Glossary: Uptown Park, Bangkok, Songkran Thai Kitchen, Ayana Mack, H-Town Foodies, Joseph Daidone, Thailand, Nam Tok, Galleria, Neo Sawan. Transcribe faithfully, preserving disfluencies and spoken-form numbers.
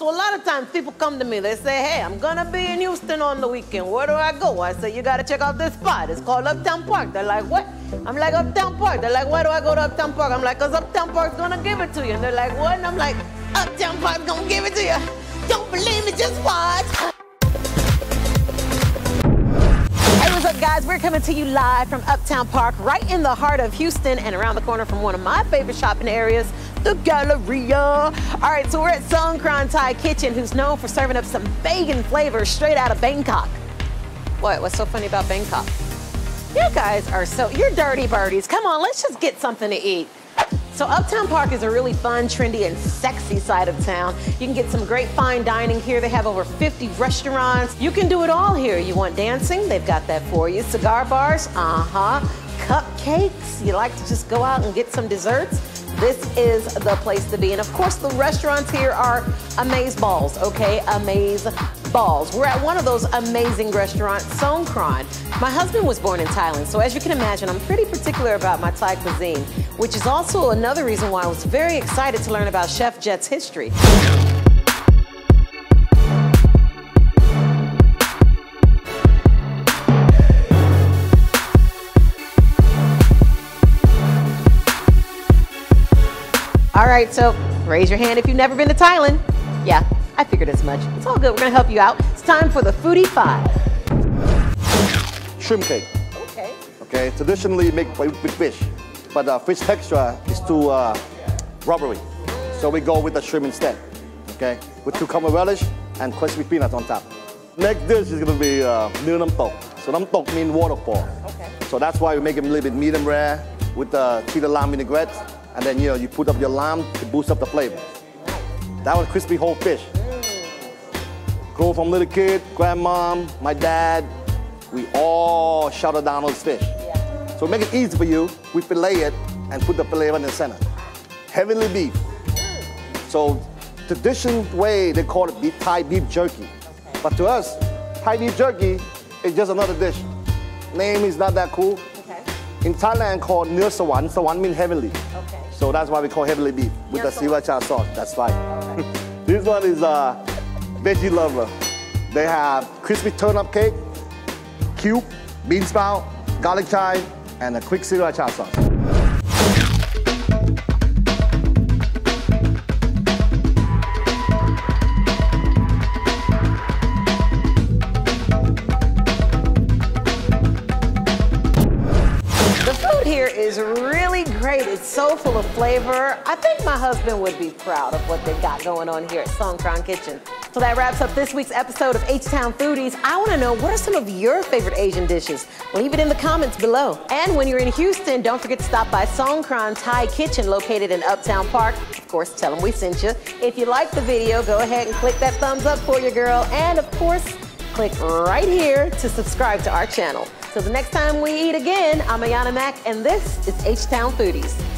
So a lot of times people come to me, they say, hey, I'm gonna be in Houston on the weekend. Where do I go? I say, you gotta check out this spot. It's called Uptown Park. They're like, what? I'm like, Uptown Park. They're like, why do I go to Uptown Park? I'm like, because Uptown Park's gonna give it to you. And they're like, what? And I'm like, Uptown Park's gonna give it to you. Don't believe me, just watch. What's up, guys? We're coming to you live from Uptown Park, right in the heart of Houston and around the corner from one of my favorite shopping areas, the Galleria. All right, so we're at Songkran Thai Kitchen, who's known for serving up some vegan flavors straight out of Bangkok. What? What's so funny about Bangkok? You guys are so, you're dirty birdies. Come on, let's just get something to eat. So Uptown Park is a really fun, trendy, and sexy side of town. You can get some great fine dining here. They have over fifty restaurants. You can do it all here. You want dancing? They've got that for you. Cigar bars? Uh-huh. Cupcakes? You like to just go out and get some desserts? This is the place to be. And of course, the restaurants here are amaze balls, okay? Amaze balls. We're at one of those amazing restaurants, Songkran. My husband was born in Thailand, so as you can imagine, I'm pretty particular about my Thai cuisine, which is also another reason why I was very excited to learn about Chef Jet's history. All right, so raise your hand if you've never been to Thailand. Yeah, I figured as much. It's all good, we're gonna help you out. It's time for the Foodie Five. Shrimp cake. Okay. Okay, traditionally made with fish, but the fish texture is too uh, rubbery. So we go with the shrimp instead, okay? With cucumber relish and crispy peanuts on top. Next dish is gonna be uh, Nam Tok. So Nam Tok means waterfall. Okay. So that's why we make it a little bit medium rare with the cheetah lime vinaigrette. And then, you know, you put up your lime to boost up the flavor. That was crispy whole fish. Grew from little kid, grandmom, my dad. We all shouted down those fish. Yeah. So make it easy for you. We fillet it and put the fillet in the center. Heavenly beef. So traditional way, they call it beef, Thai beef jerky. Okay. But to us, Thai beef jerky is just another dish. Name is not that cool. Okay. In Thailand, called Neo Sawan. Sawan means heavenly. Okay. So that's why we call heavenly beef with yes, the sriracha sauce. That's right. Okay. This one is uh, Veggie Lover. They have crispy turnip cake, cube, bean sprout, garlic chive, and a quick sriracha sauce. The food here is really great. It's so full of flavor. I think my husband would be proud of what they've got going on here at Songkran Kitchen. So that wraps up this week's episode of H-Town Foodies. I want to know, what are some of your favorite Asian dishes? Leave it in the comments below. And when you're in Houston, don't forget to stop by Songkran Thai Kitchen located in Uptown Park. Of course, tell them we sent you. If you liked the video, go ahead and click that thumbs up for your girl. And of course, click right here to subscribe to our channel. So the next time we eat again, I'm Ayana Mack, and this is H-Town Foodies.